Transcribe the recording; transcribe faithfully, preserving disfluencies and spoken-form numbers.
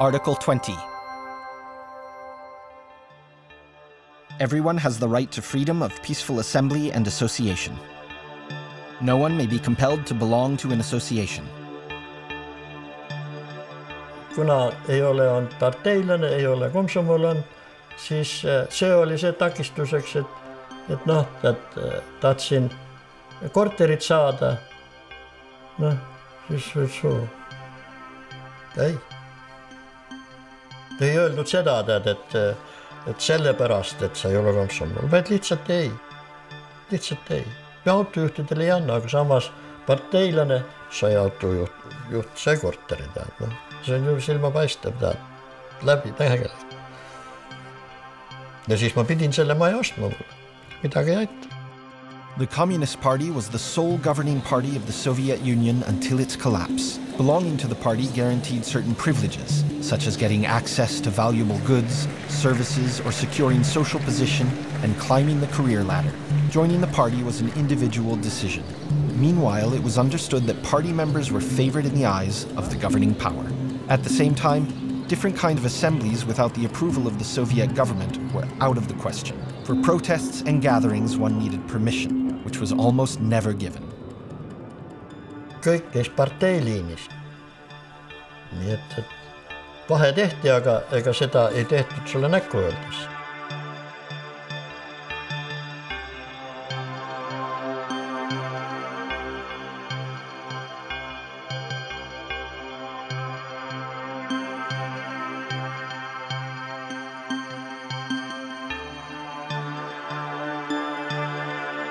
Article twenty. Everyone has the right to freedom of peaceful assembly and association. No one may be compelled to belong to an association. Kuna ei ole on parteilane, ei ole komsomolane, siis see oli see takistuseks, et, et noh, et tahtsin korterit saada, noh, siis võid suu. Ei. Ei öeldud seda, et, et sellepärast, et sa ei ole komsomol, vaid lihtsalt ei. Lihtsalt ei. Autojuhtidele ei anna, aga samas parteilane sai autojuht, juht sai korteri, tead, noh. See on ju silma paistab, tead, läbi tegelikult. Ja siis ma pidin selle maja ostma, midagi ei aita. The Communist Party was the sole governing party of the Soviet Union until its collapse. Belonging to the party guaranteed certain privileges, such as getting access to valuable goods, services, or securing social position and climbing the career ladder. Joining the party was an individual decision. Meanwhile, it was understood that party members were favored in the eyes of the governing power. At the same time, different kind of assemblies without the approval of the Soviet government were out of the question. For protests and gatherings, one needed permission, which was almost never given. Kõik käis parteiliinist. Nii et vahe tehti, aga ega seda ei tehtud sulle näkku öeldes.